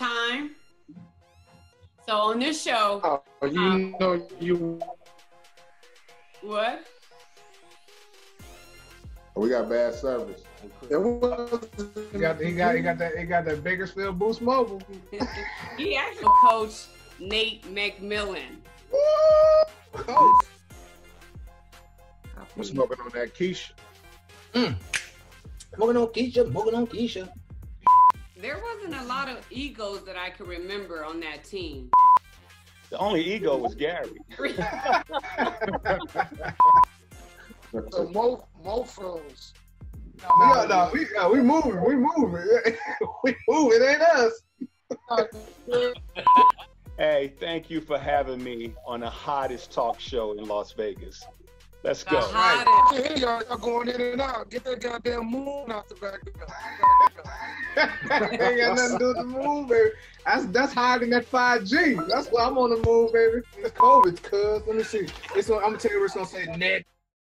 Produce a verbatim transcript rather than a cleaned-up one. time. So on this show, oh, you um, know you. What? We got bad service. It was, he got, he got, he got that. He got that Bakersfield Boost Mobile. He actually coached Nate McMillan. Coach. I'm smoking on that Keisha. Mm. Smoking on Keisha. Smoking on Keisha. There wasn't a lot of egos that I could remember on that team. The only ego was Gary. So mo mofos. No, no, we, uh, we moving, we moving, we moving. It ain't us. Hey, thank you for having me on the hottest talk show in Las Vegas. Let's the go. Hottest. Hey, y'all going in and out. Get that goddamn moon out the background. Ain't got nothing to do with the moon, baby. That's that's hiding that five G. That's why I'm on the moon, baby. It's COVID, cuz. Let me see. It's on, I'm gonna tell you where it's gonna say net.